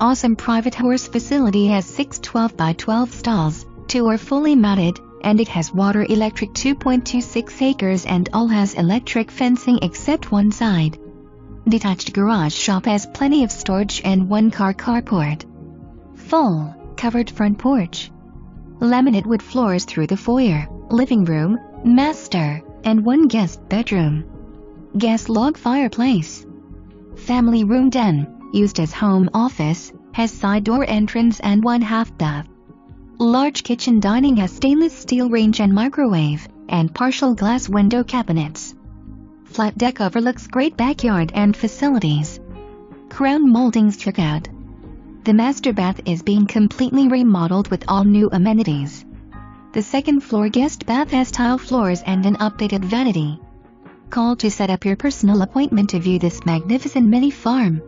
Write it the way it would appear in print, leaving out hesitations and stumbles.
awesome private horse facility has 6 12 by 12 stalls, 2 are fully mounted, and it has water electric 2.26 acres and all has electric fencing except one side. Detached garage shop has plenty of storage and one-car carport. Full, covered front porch. Laminate wood floors through the foyer, living room, master, and one guest bedroom. Gas log fireplace. Family room den, used as home office, has side door entrance and one half bath. Large kitchen dining has stainless steel range and microwave, and partial glass window cabinets. Flat deck overlooks great backyard and facilities. Crown moldings took out. The master bath is being completely remodeled with all new amenities. The second floor guest bath has tile floors and an updated vanity. Call to set up your personal appointment to view this magnificent mini farm.